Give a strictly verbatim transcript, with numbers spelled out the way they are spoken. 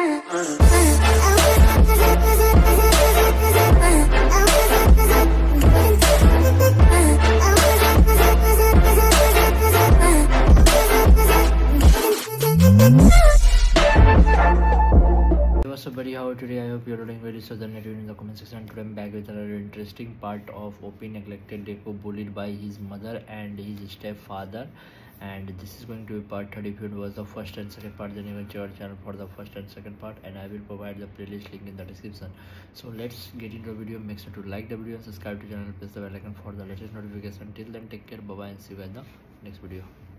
What's up buddy, how are you today? I hope you're doing very so than in the comment section. Today I'm back with another interesting part of O P Neglected Deku, bullied by his mother and his stepfather. And this is going to be part thirty. If it was the first and second part, then you will join our channel for the first and second part, and I will provide the playlist link in the description. So let's get into the video. Make sure to like the video and subscribe to the channel, press the bell icon for the latest notification. Till then, take care, bye bye, and see you in the next video.